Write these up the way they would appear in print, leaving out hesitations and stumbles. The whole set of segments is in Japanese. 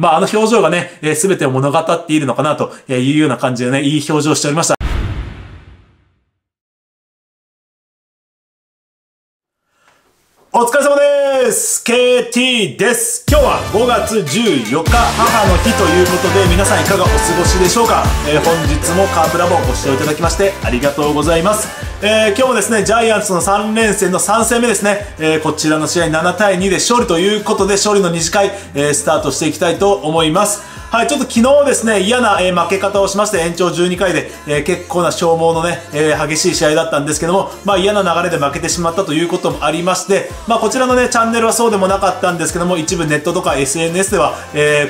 まあ、あの表情がね、全てを物語っているのかなというような感じでね、いい表情をしておりました。お疲れ様です！ KT です。今日は5月14日母の日ということで、皆さんいかがお過ごしでしょうか？本日もカープラボをご視聴いただきましてありがとうございます。今日もですね、ジャイアンツの3連戦の3戦目ですね、こちらの試合7対2で勝利ということで、勝利の2次会、スタートしていきたいと思います。はい、ちょっと昨日ですね、嫌な、負け方をしまして、延長12回で、結構な消耗のね、激しい試合だったんですけども、まあ嫌な流れで負けてしまったということもありまして、まあこちらのね、チャンネルはそうでもなかったんですけども、一部ネットとか SNS では、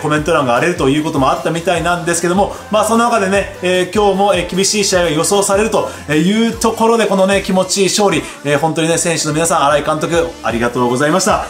コメント欄が荒れるということもあったみたいなんですけども、まあその中でね、今日も、厳しい試合が予想されるというところで、このね、気持ちいい勝利、本当にね、選手の皆さん、新井監督、ありがとうございました。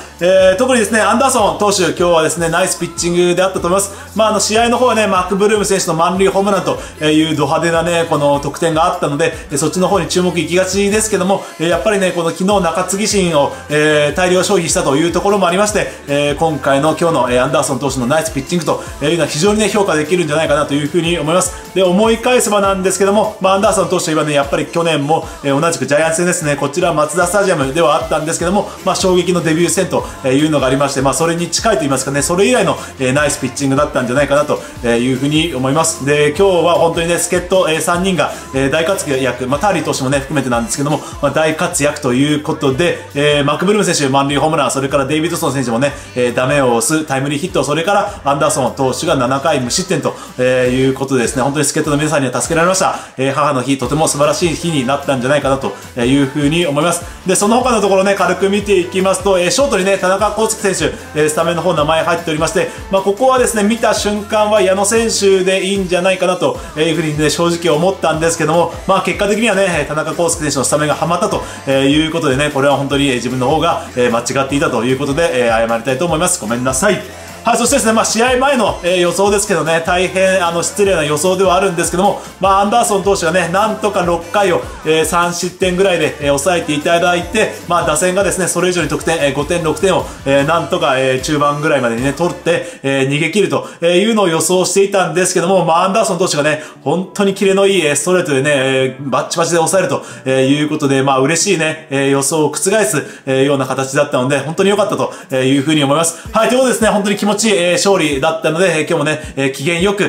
特にですね、アンダーソン投手、今日はですね、ナイスピッチングであったと思います。まあ試合の方はね、マック・ブルーム選手の満塁ホームランというド派手なね、この得点があったので、そっちの方に注目いきがちですけども、やっぱりね、この昨日中継ぎ陣を大量消費したというところもありまして、今回の今日のアンダーソン投手のナイスピッチングというのは非常にね、評価できるんじゃないかなというふうに思います。で、思い返せばなんですけども、まあ、アンダーソン投手といえばね、やっぱり去年も同じくジャイアンツ戦ですね、こちらマツダスタジアムではあったんですけども、まあ、衝撃のデビュー戦というのがありまして、まあ、それに近いと言いますかね、それ以来のナイスピッチングだったんじゃないかなというふうに思います。で、今日は本当にね、助っ人3人が大活躍、まあ、ターリー投手もね、含めてなんですけども、まあ、大活躍ということで、マクブルーム選手、満塁ホームラン、それからデイビッドソン選手もね、ダメを押すタイムリーヒット、それからアンダーソン投手が7回無失点ということでですね、本当に助っ人の皆さんには助けられました。母の日、とても素晴らしい日になったんじゃないかなというふうに思います。で、その他のところね、軽く見ていきますと、ショートにね、田中康介選手、スタメンの方名前入っておりまして、まあ、ここはですね、見た瞬間は矢野選手でいいんじゃないかなというふうにね、正直思ったんですけども、まあ結果的にはね、田中康介選手のスタメンがはまったということでね、これは本当に自分の方が間違っていたということで、謝りたいと思います。ごめんなさい。はい、そしてですね、まあ、試合前の、予想ですけどね、大変失礼な予想ではあるんですけども、まあ、アンダーソン投手がね、なんとか6回を、3失点ぐらいで、抑えていただいて、まあ、打線がですね、それ以上に得点、5点、6点を、なんとか、中盤ぐらいまでにね、取って、逃げ切るというのを予想していたんですけども、まあ、アンダーソン投手がね、本当にキレのいいストレートでね、バッチバチで抑えるということで、まあ、嬉しいね、予想を覆すような形だったので、本当に良かったというふうに思います。はい、ということですね、本当に気持ちいい勝利だったので、今日もね、機嫌よく、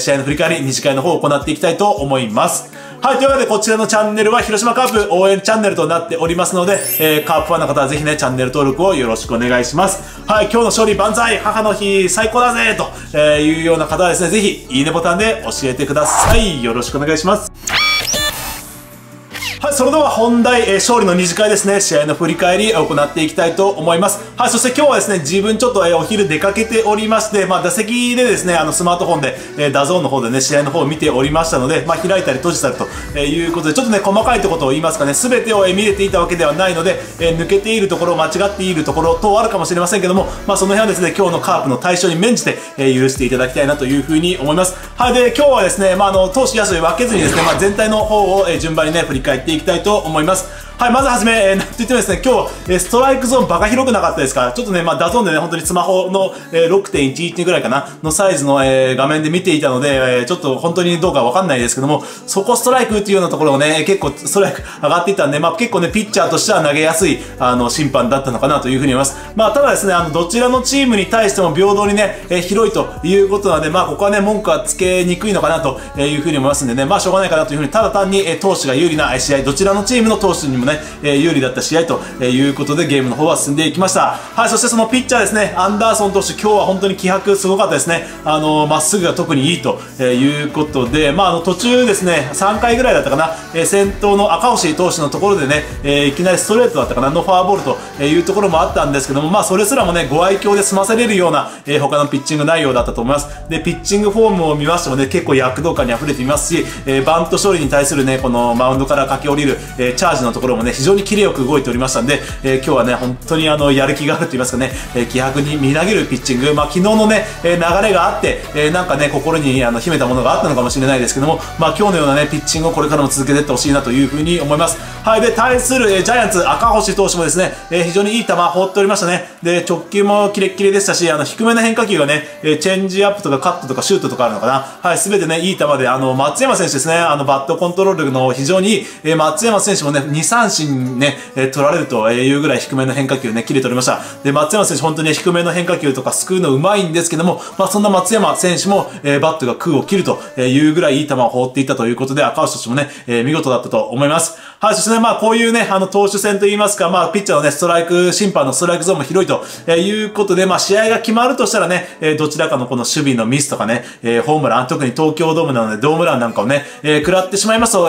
試合の振り返り、二次会の方を行っていきたいと思います。はい、というわけで、こちらのチャンネルは、広島カープ応援チャンネルとなっておりますので、カープファンの方はぜひね、チャンネル登録をよろしくお願いします。はい、今日の勝利万歳、母の日最高だぜというような方はですね、ぜひ、いいねボタンで教えてください。よろしくお願いします。はい、それでは本題、勝利の2次会ですね、試合の振り返りを行っていきたいと思います。はい、そして今日はですね、自分ちょっとお昼出かけておりまして、まあ打席でですね、スマートフォンで、ダゾーンの方でね、試合の方を見ておりましたので、まあ開いたり閉じたりということで、ちょっとね、細かいところを言いますかね、すべてを見れていたわけではないので、抜けているところ、間違っているところ等あるかもしれませんけども、まあその辺はですね、今日のカープの対象に免じて、許していただきたいなというふうに思います。はい、で、今日はですね、まあ投手野手分けずにですね、まあ全体の方を順番にね、振り返っていきたいと思います。はい、まずはじめ、なんといってもですね、今日、ストライクゾーンバカ広くなかったですから、ちょっとね、まあ、ダゾーンでね、本当にスマホの、6.11 ぐらいかな、のサイズの、画面で見ていたので、ちょっと本当にどうかわかんないですけども、そこストライクっていうようなところをね、結構ストライク上がっていたんで、まあ、結構ね、ピッチャーとしては投げやすい、審判だったのかなというふうに思います。まあ、ただですね、どちらのチームに対しても平等にね、広いということなので、まあ、ここはね、文句はつけにくいのかなというふうに思いますんでね、まあ、しょうがないかなというふうに、ただ単に、投手が有利な試合、どちらのチームの投手にもね、有利だった試合ということでゲームの方は進んでいきました。はい、そしてそのピッチャーですね、アンダーソン投手、今日は本当に気迫すごかったですね。まっすぐが特にいいということで、まあ、途中ですね、3回ぐらいだったかな、先頭の赤星投手のところでね、いきなりストレートだったかな、のフォアボールというところもあったんですけども、まあ、それすらもね、ご愛嬌で済まされるような、他のピッチング内容だったと思います。で、ピッチングフォームを見ましてもね、結構躍動感に溢れていますし、バント処理に対するね、このマウンドから駆け下りる、チャージのところももね、非常にキレよく動いておりましたんで、今日はね、本当にやる気があると言いますかね、気迫にみなぎるピッチング、まあ、昨日のね、流れがあって、なんかね、心に秘めたものがあったのかもしれないですけども、まあ、今日のようなね、ピッチングをこれからも続けていってほしいなというふうに思います。はい、で、対する、ジャイアンツ、赤星投手もですね、非常にいい球放っておりましたね。で、直球もキレッキレでしたし、低めの変化球がね、チェンジアップとかカットとかシュートとかあるのかな。はい、すべてね、いい球で、松山選手ですね、バットコントロールの非常にいい、松山選手もね、2、3振ね、取られるというぐらい低めの変化球ね、切れておりました。で、松山選手、本当に低めの変化球とか救うのうまいんですけども、まあ、そんな松山選手も、バットが空を切るというぐらいいい球を放っていたということで、赤星投手もね、見事だったと思います。はい、そしてね、まあ、こういうね、投手戦といいますか、まあ、ピッチャーのね、審判のストライクゾーンも広いということで、まあ、試合が決まるとしたらね、どちらかのこの守備のミスとかね、ホームラン、特に東京ドームなので、ドームランなんかをね、食らってしまいますと、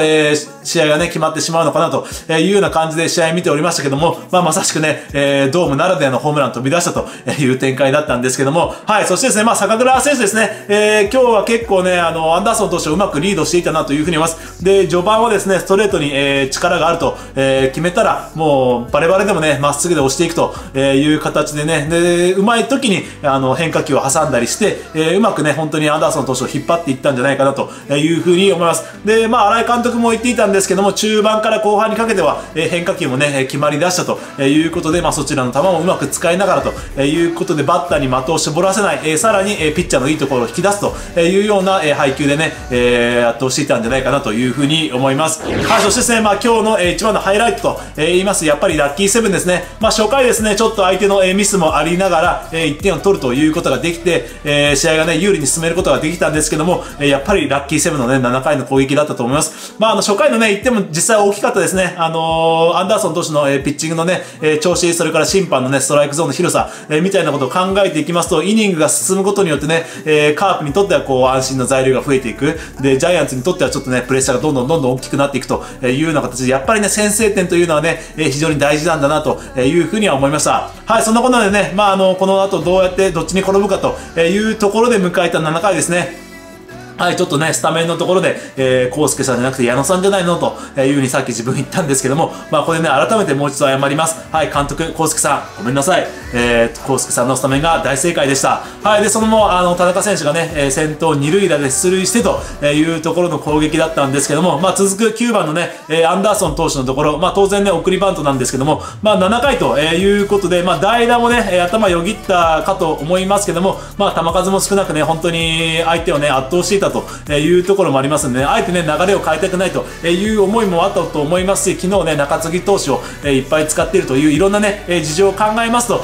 試合がね、決まってしまうのかなというような感じで試合見ておりましたけども、まあ、まさしくね、ドームならではのホームラン飛び出したという展開だったんですけども、はい、そしてですね、まあ、坂倉選手ですね、今日は結構ね、アンダーソン投手をうまくリードしていたなというふうに思います。で、序盤はですね、ストレートに、力があると、決めたら、もう、バレバレでもね、まっすぐで押していくという形でね、で、うまい時に、変化球を挟んだりして、うまくね、本当にアンダーソン投手を引っ張っていったんじゃないかなというふうに思います。で、まあ、新井監督も言っていたんですけども、中盤から後半にかけては、変化球もね、決まり出したということで、まあ、そちらの球もうまく使いながらということで、バッターに的を絞らせない、さらに、ピッチャーのいいところを引き出すというような、配球でね、圧倒していたんじゃないかなというふうに思います。はい、そしてですね、まあ、今日の一番のハイライトと言います、やっぱりラッキーセブンですね。まあ、初回ですね、ちょっと相手のミスもありながら、1点を取るということができて、試合がね、有利に進めることができたんですけども、やっぱりラッキーセブンのね、7回の攻撃だったと思います。まあ、初回のね、1点も実際大きかったですね。アンダーソン投手のピッチングのね、調子、それから審判のね、ストライクゾーンの広さ、みたいなことを考えていきますと、イニングが進むことによってね、カープにとってはこう、安心の材料が増えていく。で、ジャイアンツにとってはちょっとね、プレッシャーがどんどん大きくなっていくというような形で、やっぱりね、先制点というのはね、非常に大事なんだなというふうには思いました。はい、そんなことでね、まあ、この後どうやってどっちに転ぶかというところで迎えた7回ですね。はい、ちょっとね、スタメンのところで、コウスケさんじゃなくて矢野さんじゃないのというふうにさっき自分言ったんですけども、まあ、これね、改めてもう一度謝ります。はい、監督、コウスケさん、ごめんなさい。コウスケさんのスタメンが大正解でした。はい、で、その後、田中選手がね、先頭二塁打で出塁してというところの攻撃だったんですけども、まあ、続く9番のね、アンダーソン投手のところ、まあ、当然ね、送りバントなんですけども、まあ、7回ということで、まあ、代打もね、頭よぎったかと思いますけども、まあ、球数も少なくね、本当に相手をね、圧倒していたというところもありますので、あえてね、流れを変えたくないという思いもあったと思いますし、昨日ね、中継ぎ投手をいっぱい使っているといういろんなね、事情を考えますと、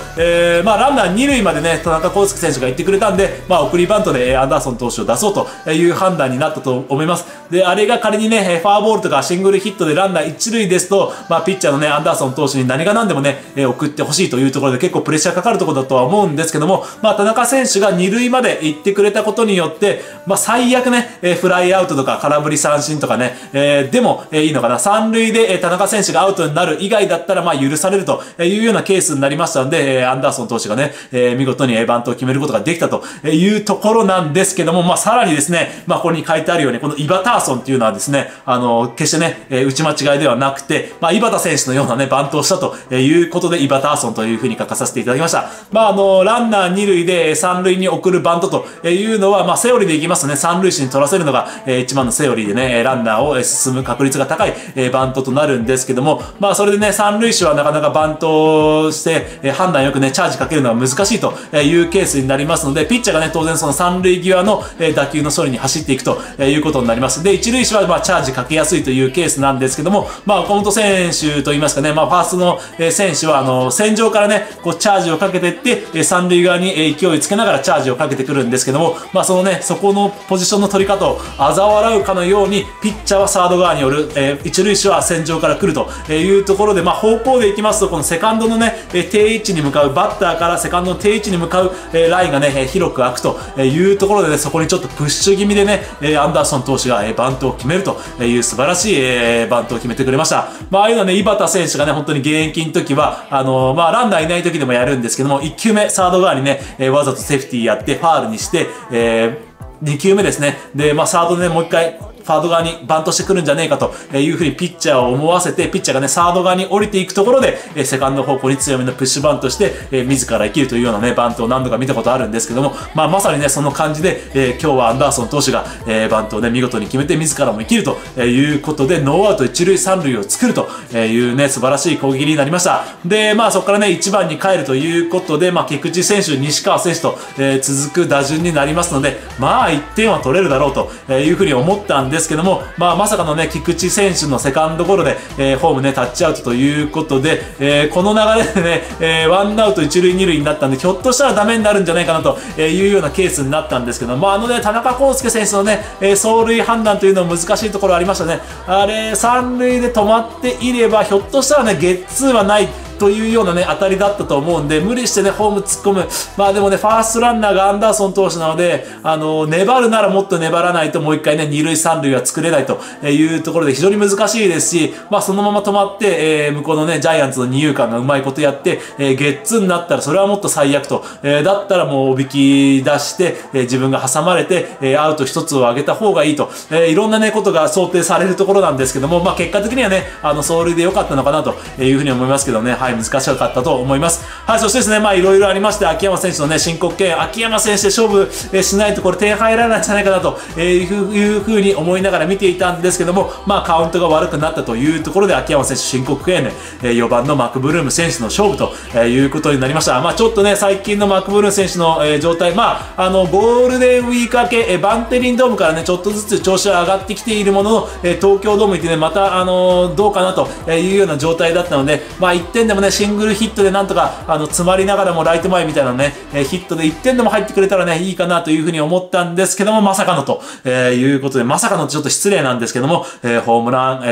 まあ、ランナー2塁までね、田中康介選手が行ってくれたんで、まあ、送りバントでアンダーソン投手を出そうという判断になったと思います。で、あれが仮にね、ファーボールとかシングルヒットでランナー1塁ですと、まあ、ピッチャーのね、アンダーソン投手に何が何でもね、送ってほしいというところで結構プレッシャーかかるところだとは思うんですけども、まあ、田中選手が2塁まで行ってくれたことによって、まあ、最悪ね、フライアウトとか空振り三振とかね、でもいいのかな。三塁で田中選手がアウトになる以外だったら、まあ許されるというようなケースになりましたので、アンダーソン投手がね、見事にバントを決めることができたというところなんですけども、まあさらにですね、まあここに書いてあるように、このイバターソンっていうのはですね、決してね、打ち間違いではなくて、まあイバタ選手のようなね、バントをしたということで、イバターソンというふうに書かさせていただきました。まあランナー二塁で三塁に送るバントというのは、まあセオリーでいきますね。三塁手に取らせるのが一番のセオリーでね、ランナーを進む確率が高いバントとなるんですけども、まあそれでね、三塁手はなかなかバントして判断よくね、チャージかけるのは難しいというケースになりますので、ピッチャーがね、当然その三塁際の打球の処理に走っていくということになります。で、一塁手はまあチャージかけやすいというケースなんですけども、まあ岡本選手といいますかね、まあファーストの選手は戦場からね、こうチャージをかけていって、三塁側に勢いつけながらチャージをかけてくるんですけども、まあそのね、そこのポジションの取り方を嘲笑うかのように、ピッチャーはサード側による、一塁手は戦場から来るというところで、まあ、方向でいきますと、このセカンドのね、定位置に向かう、バッターからセカンドの定位置に向かう、ラインがね、広く開くというところで、ね、そこにちょっとプッシュ気味でね、アンダーソン投手がバントを決めるという素晴らしい、バントを決めてくれました。まあ、ああいうのはね、井端選手がね、本当に現役の時は、まあ、ランナーいない時でもやるんですけども、1球目、サード側にね、わざとセーフティーやって、ファールにして、2球目ですね。で、まあ、サードでね、もう一回、フサード側にバントしてくるんじゃねえかというふうにピッチャーを思わせて、ピッチャーがね、サード側に降りていくところで、セカンド方向に強めのプッシュバントして、自ら生きるというようなね、バントを何度か見たことあるんですけども、まあまさにね、その感じで、今日はアンダーソン投手がバントをね、見事に決めて、自らも生きるということで、ノーアウト一塁三塁を作るというね、素晴らしい攻撃になりました。で、まあそこからね、1番に帰るということで、まあ菊池選手、西川選手と続く打順になりますので、まあ1点は取れるだろうというふうに思ったんですけども、まあまさかのね、菊池選手のセカンドゴロで、ホームね、タッチアウトということで、この流れでね、ワンアウト一塁二塁になったんで、ひょっとしたらダメになるんじゃないかなというようなケースになったんですけども、まああのね、田中康介選手のね、走塁判断というのは難しいところありましたね。あれ、三塁で止まっていれば、ひょっとしたらね、ゲッツーはないというようなね、当たりだったと思うんで、無理してね、ホーム突っ込む。まあでもね、ファーストランナーがアンダーソン投手なので、粘るならもっと粘らないと、もう一回ね、二塁三塁は作れないというところで非常に難しいですし、まあそのまま止まって、向こうのね、ジャイアンツの二遊間がうまいことやって、ゲッツーになったら、それはもっと最悪と。だったらもうおびき出して、自分が挟まれて、アウト一つを上げた方がいいと。いろんなね、ことが想定されるところなんですけども、まあ結果的にはね、走塁で良かったのかなというふうに思いますけどね、はい、難しかったと思います。はい、そしてですね、まあいろいろありまして、秋山選手のね、申告敬遠、秋山選手で勝負しないとこれ点入らないんじゃないかなというふうに思いながら見ていたんですけども、まあカウントが悪くなったというところで、秋山選手申告敬遠ね、4番のマクブルーム選手の勝負ということになりました。まあちょっとね、最近のマクブルーム選手の状態、まあゴールデンウィーク明け、バンテリンドームからね、ちょっとずつ調子は上がってきているものの、東京ドームにてね、またどうかなというような状態だったので、まあ1点でもね、シングルヒットでなんとか詰まりながらもライト前みたいなね、ヒットで1点でも入ってくれたらね、いいかなというふうに思ったんですけども、まさかのということで、まさかのちょっと失礼なんですけども、ホームラン、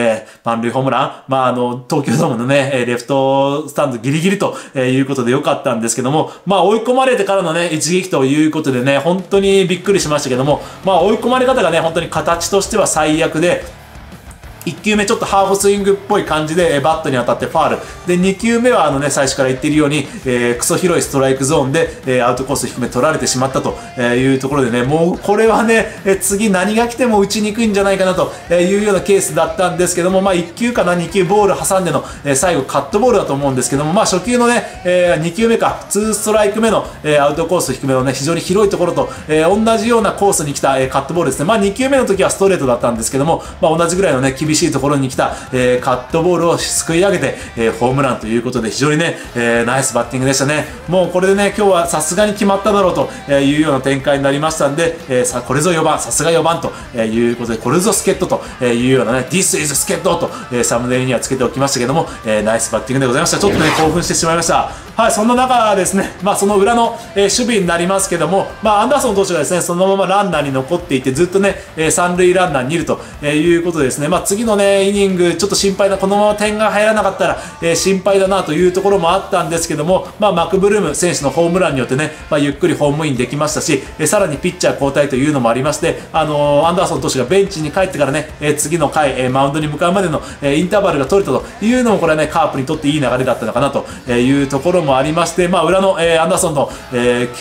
満塁ホームラン、まあ東京ドームのね、レフトスタンドギリギリということで良かったんですけども、まあ追い込まれてからのね、一撃ということでね、本当にびっくりしましたけども、まあ追い込まれ方がね、本当に形としては最悪で、1球目ちょっとハーフスイングっぽい感じでバットに当たってファール。で、2球目は最初から言っているように、クソ広いストライクゾーンで、アウトコース低め取られてしまったというところでね、もうこれはね、次何が来ても打ちにくいんじゃないかなというようなケースだったんですけども、まあ1球かな、2球ボール挟んでの最後カットボールだと思うんですけども、まあ初球のね、2球目か、2ストライク目のアウトコース低めのね、非常に広いところと、同じようなコースに来たカットボールですね。まあ2球目の時はストレートだったんですけども、まあ同じぐらいのね、厳しいところに来た、カットボールをすくい上げて、ホームランということで非常にね、ナイスバッティングでしたね。もうこれでね、今日はさすがに決まっただろうというような展開になりましたんで、これぞ4番、さすが4番ということで、これぞ助っ人というようなね、This is 助っ人とサムネイルにはつけておきましたけども、ナイスバッティングでございました。ちょっとね、興奮してしまいました。はい、そんな中ですね、まあその裏の守備になりますけども、まあアンダーソン投手がですね、そのままランナーに残っていて、ずっとね、三塁ランナーにいるということでですね、まあ次のね、イニング、ちょっと心配な、このまま点が入らなかったら、心配だなというところもあったんですけども、まあ、マクブルーム選手のホームランによってね、まあ、ゆっくりホームインできましたし、さらにピッチャー交代というのもありまして、アンダーソン投手がベンチに帰ってからね、次の回、マウンドに向かうまでの、インターバルが取れたというのも、これはね、カープにとっていい流れだったのかなというところもありまして、まあ、裏の、アンダーソンの、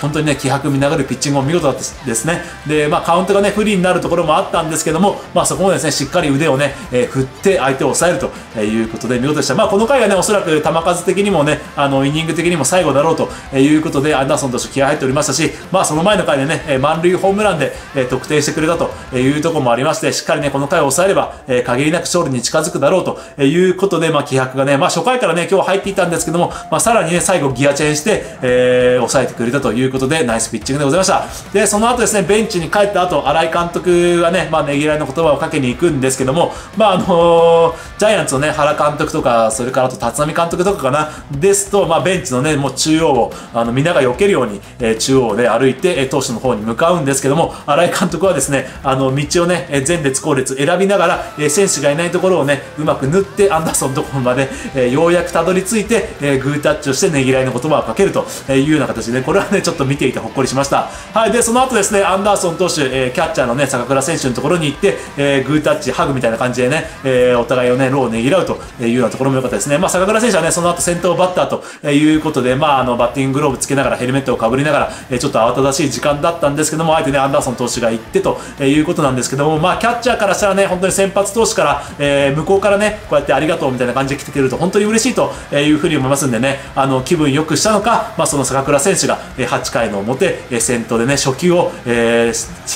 本当にね、気迫みながらピッチングも見事だったですね。で、まあ、カウントがね、不利になるところもあったんですけども、まあ、そこもですね、しっかり腕をね、振って相手を抑えるということで見事でした。まあ、この回がね、おそらく球数的にもね、イニング的にも最後だろうということで、アンダーソン投手気合入っておりましたし、まあ、その前の回でね、満塁ホームランで得点してくれたというところもありまして、しっかりね、この回を抑えれば、限りなく勝利に近づくだろうということで、まあ、気迫がね、まあ、初回からね、今日入っていたんですけども、まあ、さらにね、最後ギアチェンして、抑えてくれたということで、ナイスピッチングでございました。で、その後ですね、ベンチに帰った後、新井監督がね、まあ、ねぎらいの言葉をかけに行くんですけども、まあジャイアンツのね、原監督とか、それからあと立浪監督とかかな、ですと、まあ、ベンチのね、もう中央を、みんなが避けるように、中央をね、歩いて、投手の方に向かうんですけども、新井監督はですね、道をね、前列後列選びながら、選手がいないところをね、うまく縫って、アンダーソンのところまで、ようやくたどり着いて、グータッチをして、ねぎらいの言葉をかけるというような形で、ね、これはね、ちょっと見ていてほっこりしました。はい、で、その後ですね、アンダーソン投手、キャッチャーのね、坂倉選手のところに行って、グータッチ、ハグみたいな感じで、でね、お互いをね、労をねぎらうというようなところも良かったですね。まあ、坂倉選手はね、その後先頭バッターということで、まあ、バッティンググローブつけながらヘルメットをかぶりながら、ちょっと慌ただしい時間だったんですけども、あえてね、アンダーソン投手が行ってということなんですけども、まあ、キャッチャーからしたらね、本当に先発投手から、向こうからね、こうやってありがとうみたいな感じで来てくれると、本当に嬉しいというふうに思いますんでね、気分良くしたのか、まあ、その坂倉選手が8回の表、先頭でね、初球を、ヒ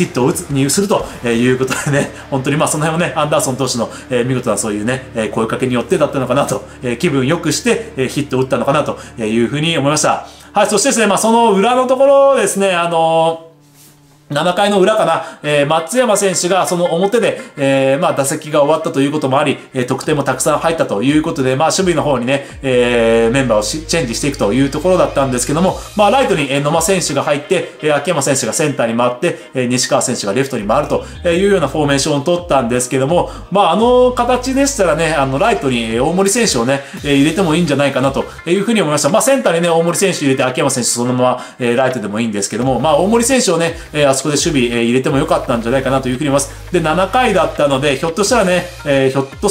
ットを打つということでね、本当にまあその辺もね、アンダーソン投手の見事なそういうね、声かけによってだったのかなと、気分良くしてヒットを打ったのかなというふうに思いました。はい、そしてですね、まあその裏のところですね、7回の裏かな、松山選手がその表で、まあ打席が終わったということもあり、得点もたくさん入ったということで、まあ守備の方にね、メンバーをチェンジしていくというところだったんですけども、まあライトに野間選手が入って、秋山選手がセンターに回って、西川選手がレフトに回るというようなフォーメーションを取ったんですけども、まあ形でしたらね、ライトに大森選手をね、入れてもいいんじゃないかなというふうに思いました。まあセンターにね、大森選手入れて、秋山選手そのまま、ライトでもいいんですけども、まあ大森選手をね、そこで守備入れても良かったんじゃないかなというふうに思います。で、7回だったので、ひょっとしたらね、ひょっと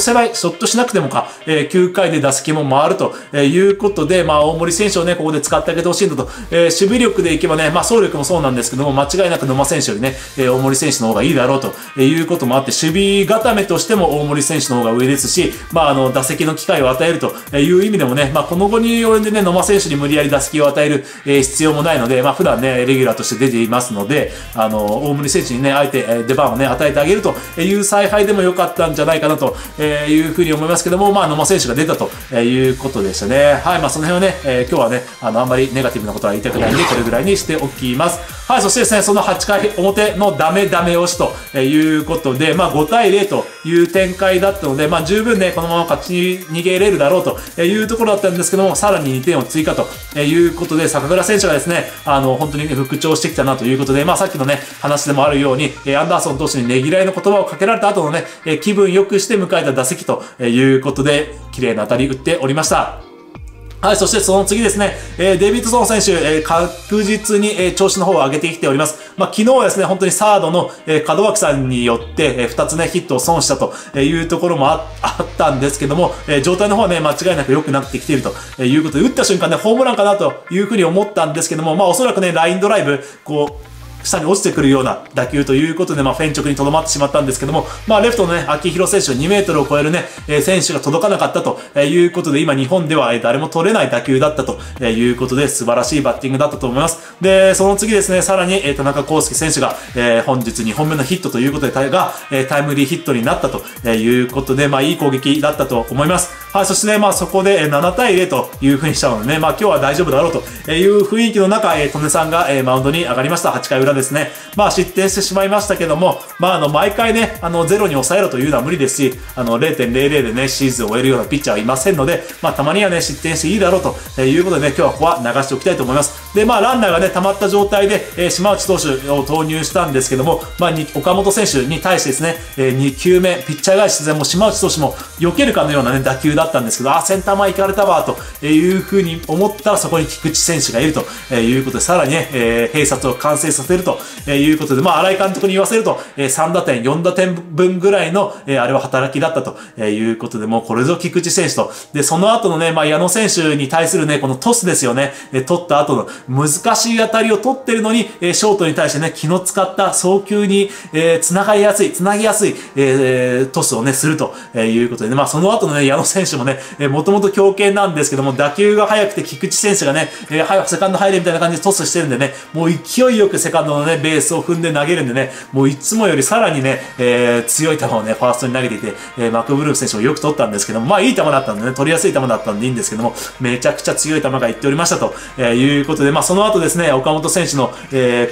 しなくてもか、9回で打席も回るということで、まあ、大森選手をね、ここで使ってあげてほしいんだと、守備力でいけばね、まあ、走力もそうなんですけども、間違いなく野間選手よりね、大森選手の方がいいだろうということもあって、守備固めとしても大森選手の方が上ですし、まあ、打席の機会を与えるという意味でもね、まあ、この後によるんでね、野間選手に無理やり打席を与える必要もないので、まあ、普段ね、レギュラーとして出ていますので、大森選手にね、あえて出番をね、与えてあげるという采配でも良かったんじゃないかなというふうに思いますけども、まあ、野間選手が出たということでしたね。はい、まあ、その辺はね、今日はね、あんまりネガティブなことは言いたくないんで、これぐらいにしておきます。はい、そしてですね、その8回表のダメダメ押しということで、まあ、5対0という展開だったので、まあ、十分ね、このまま勝ち逃げれるだろうというところだったんですけども、さらに2点を追加ということで、坂倉選手がですね、本当に復調してきたなということで、まあ、さっきのね、話でもあるように、アンダーソン投手にねぎらいの言葉をかけられた後のね、気分良くして迎えた打席ということで、綺麗な当たり打っておりました。はい、そしてその次ですね、デイビッドソン選手、確実に調子の方を上げてきております。まあ、昨日はですね、本当にサードの門脇さんによって2つね、ヒットを損したというところもあったんですけども、状態の方はね、間違いなく良くなってきているということで、打った瞬間ね、ホームランかなというふうに思ったんですけども、まあ、おそらくね、ラインドライブ、こう、下に落ちてくるような打球ということで、まあ、フェン直にとどまってしまったんですけども、まあ、レフトのね、秋広選手、2メートルを超えるね、選手が届かなかったということで、今、日本では誰も取れない打球だったということで、素晴らしいバッティングだったと思います。で、その次ですね、さらに、田中康介選手が、本日2本目のヒットということで、タイムリーヒットになったということで、まあ、いい攻撃だったと思います。はい、そしてね、まあ、そこで7対0というふうにしたのでね、まあ、今日は大丈夫だろうという雰囲気の中、戸根さんがマウンドに上がりました。8回裏ですね、まあ失点してしまいましたけども、まあ、毎回ね、ゼロに抑えろというのは無理ですし、0.00 でね、シーズンを終えるようなピッチャーはいませんので、まあ、たまにはね、失点していいだろうということでね、今日はここは流しておきたいと思います。で、まあ、ランナーがね、溜まった状態で、島内投手を投入したんですけども、まあ、岡本選手に対してですね、2球目、ピッチャー返しでも島内投手も避けるかのようなね、打球だったんですけど、あ、センター前行かれたわ、というふうに思ったら、そこに菊池選手がいるということで、さらにね、併殺を完成させるということで、まあ、新井監督に言わせると、3打点、4打点分ぐらいの、あれは働きだったということで、もうこれぞ菊池選手と。で、その後のね、まあ、矢野選手に対するね、このトスですよね。取った後の難しい当たりを取ってるのに、ショートに対してね、気の使った送球に、繋ぎやすい、トスをね、するということで、ね、まあ、その後のね、矢野選手もね、もともと強肩なんですけども、打球が速くて菊池選手がね、早くセカンド入れみたいな感じでトスしてるんでね、もう勢いよくセカンドのね、ベースを踏んで投げるんでね、もういつもよりさらにね、強い球をね、ファーストに投げていて、マクブルーム選手もよく取ったんですけども、まあいい球だったんでね、取りやすい球だったんでいいんですけども、めちゃくちゃ強い球がいっておりましたと、いうことで、まあその後ですね、岡本選手の、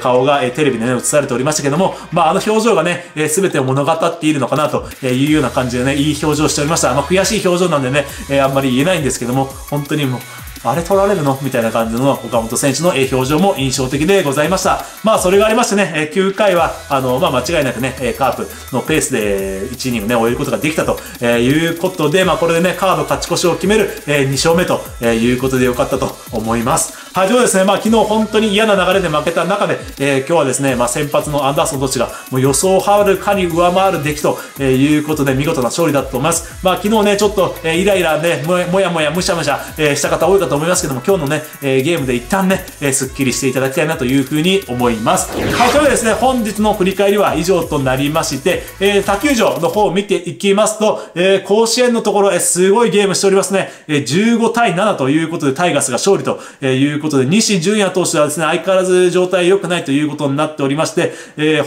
顔が、テレビでね、映されておりましたけども、まあ表情がね、全てを物語っているのかなというような感じでね、いい表情をしておりました。悔しい表情なんでね、あんまり言えないんですけども、本当にもう、あれ取られるのみたいな感じの岡本選手の表情も印象的でございました。まあ、それがありましてね、9回は、まあ、間違いなくね、カープのペースで1イニングね、終えることができたということで、まあ、これでね、カープ勝ち越しを決める2勝目ということでよかったと思います。はい、ということでですね、昨日本当に嫌な流れで負けた中で、今日はですね、先発のアンダーソンどちら、もう予想をはるかに上回る出来ということで、見事な勝利だと思います。昨日ね、ちょっとイライラね、もやもやむしゃむしゃした方多いかと思いますけども、今日のね、ゲームで一旦ね、すっきりしていただきたいなというふうに思います。はい、ということでですね、本日の振り返りは以上となりまして、他球場の方を見ていきますと、甲子園のところ、すごいゲームしておりますね。15対7ということで、タイガースが勝利ということで、西純也投手はですね、相変わらず状態良くないということになっておりまして、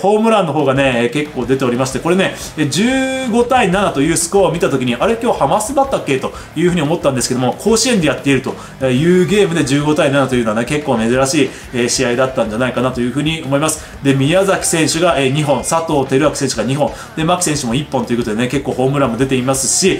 ホームランの方がね、結構出ておりまして、これね、15対7というスコアを見たときに、あれ今日ハマスだったっけというふうに思ったんですけども、甲子園でやっているというゲームで15対7というのはね、結構珍しい試合だったんじゃないかなというふうに思います。で、宮崎選手が2本、佐藤輝明選手が2本、で、牧選手も1本ということでね、結構ホームランも出ていますし、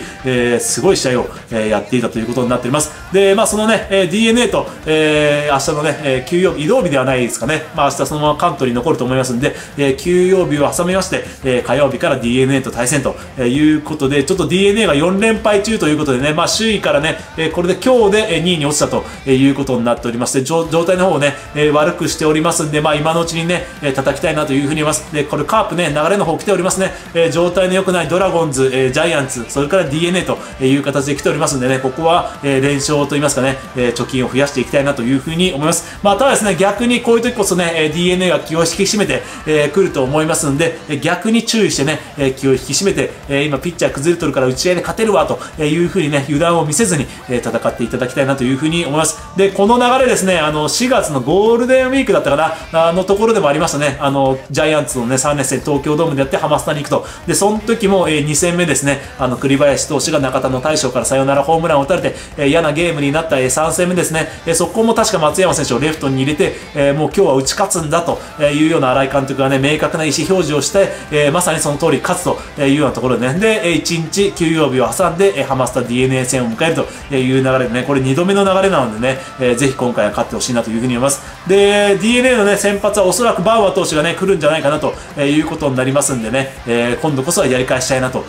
すごい試合をやっていたということになっています。で、そのね、DNA と、明日のね、休養日、移動日ではないですかね、明日そのまま関東に残ると思いますんで、休養日を挟みまして、火曜日から DNA と対戦ということで、ちょっと DNA が4連敗中ということでね、首位からね、これで今日で2位に落ちたということになっておりまして、状態の方をね、悪くしておりますんで、今のうちにね、叩きたいなというふうに思います。で、これカープね、流れの方来ておりますね、状態の良くないドラゴンズ、ジャイアンツ、それから DNA という形で来ておりますんでね、ここは連勝といいますかね、貯金を増やしていきたいなというふうに思います。ただですね、逆にこういう時こそね、DNA が気を引き締めてくると思いますんで、逆に注意してね、気を引き締めて、今ピッチャー崩れとるから打ち合いで勝てるわというふうにね、油断を見せずに戦っていただきたいなというふうに思います。で、この流れですね、4月のゴールデンウィークだったかな、のところでもありましたね、ジャイアンツのね、3連戦東京ドームでやってハマスタに行くと。で、その時も2戦目ですね、栗林投手が中田の大将からサヨナラホームランを打たれて、嫌なゲームになった3戦目ですね、そこも確か松山選手をレフトに入れて、もう今日は打ち勝つんだというような新井監督がね、明確な意思表示をして、まさにその通り勝つというようなところでね、で、1日休養日を挟んで、ハマスタ DNA 戦を迎えるという流れでね、これ2度目の流れなのでね、ぜひ今回は勝ってほしいなというふうに思います。で、DNA のね、先発はおそらくバウアー投手がね、来るんじゃないかなということになりますんでね、今度こそはやり返したいなと、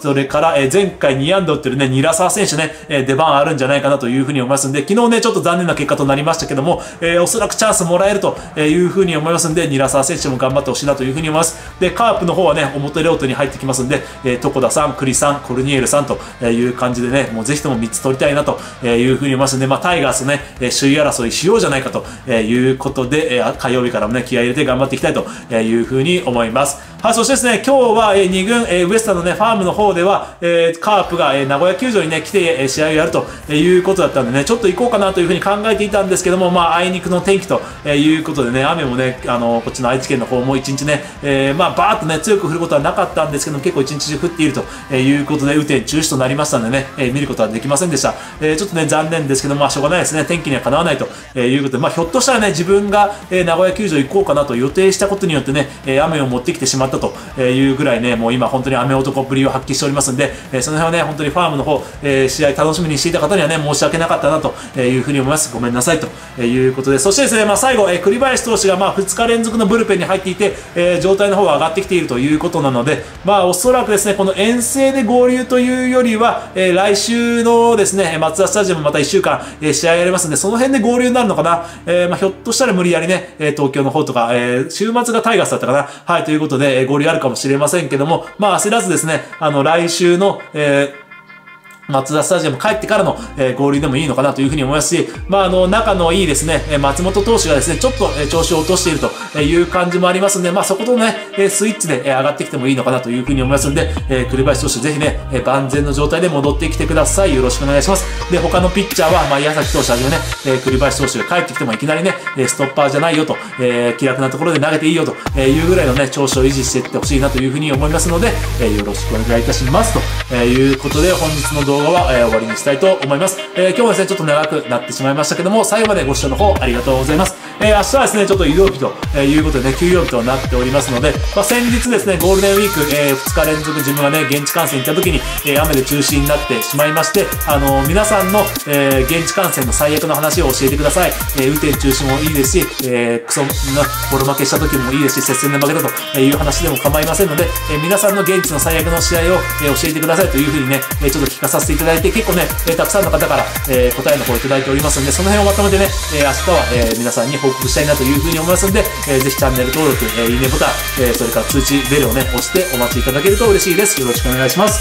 それから前回2安打打ってるね、韮澤選手ね、出番あるんじゃないかなというふうに思いますんで、昨日ね、ちょっと残念な結果となりましたけども、おそらくチャンスもらえるというふうに思いますんで、韮澤選手も頑張ってほしいなというふうに思います。で、カープの方はね、表両手に入ってきますんで、床田さん、栗さん、コルニエルさんという感じでね、もうぜひとも3つ取りたいなというふうに思いますんで、タイガースね、首位争いしようじゃないかということで、火曜日からもね、気合い入れて頑張っていきたいというふうに思います。はい、そしてですね、今日は2軍、ウエスタのね、ファームの方では、カープが名古屋球場にね、来て試合をやるということだったんでね、ちょっと行こうかなというふうに考えていたんですけども、あいにくの天気ということでね、雨もね、こっちの愛知県の方も一日ね、バーッとね、強く降ることはなかったんですけども、結構一日中降っているということで、雨天中止となりましたんでね、見ることはできませんでした。ちょっとね、残念ですけども、しょうがないですね、天気にはかなわないということで、ひょっとしたらね、自分が名古屋球場行こうかなと予定したことによってね、雨を持ってきてしまったというぐらいね、もう今本当に雨男ぶりを発揮しておりますんで、その辺はね、本当にファームの方、試合楽しみにしていた方にはね、申し訳なかったなというふうに思います。ごめんなさいということで、そしてですね、最後、栗林投手が2日連続のブルペンに入っていて、状態の方が上がってきているということなので、おそらくですね、この遠征で合流というよりは、来週のですね、マツダスタジアムまた1週間、試合やりますんで、その辺で合流になるのかな、ひょっとしたら無理やりね、東京の方とか、週末がタイガースだったかな、はい、ということで、合流あるかもしれませんけども、焦らずですね、来週の、マツダスタジアム帰ってからの合流でもいいのかなというふうに思いますし、仲のいいですね、松本投手がですね、ちょっと調子を落としているという感じもありますんで、そことね、スイッチで上がってきてもいいのかなというふうに思いますんで、栗林投手ぜひね、万全の状態で戻ってきてください。よろしくお願いします。で、他のピッチャーは、矢崎投手はじめね、栗林投手が帰ってきてもいきなりね、ストッパーじゃないよと、気楽なところで投げていいよというぐらいのね、調子を維持していってほしいなというふうに思いますので、よろしくお願いいたします。ということで、本日の動画は終わりにしたいと思います。今日はですね、ちょっと長くなってしまいましたけども、最後までご視聴の方ありがとうございます。明日はですね、ちょっと移動日ということでね、休養日となっておりますので、先日ですね、ゴールデンウィーク2日連続自分がね、現地観戦行った時に雨で中止になってしまいまして、皆さんの現地観戦の最悪の話を教えてください。雨天中止もいいですし、ボロ負けした時もいいですし、接戦で負けたという話でも構いませんので、皆さんの現地の最悪の試合を教えてくださいというふうにね、ちょっと聞かさせせていただいて、結構ね、たくさんの方から、答えの方いただいておりますんで、その辺をまとめてね、明日は、皆さんに報告したいなというふうに思いますんで、ぜひチャンネル登録、いいねボタン、それから通知ベルをね、押してお待ちいただけると嬉しいです。よろしくお願いします。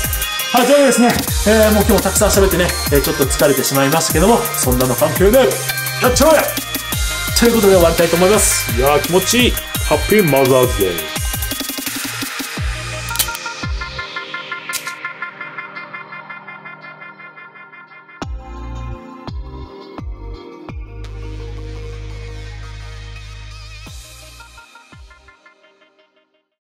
はい、というわけでですね、もう今日もたくさん喋ってね、ちょっと疲れてしまいましたけども、そんなの関係ない、やっちゃおうやということで終わりたいと思います。いやー気持ちいい。ハッピーマザーズデー。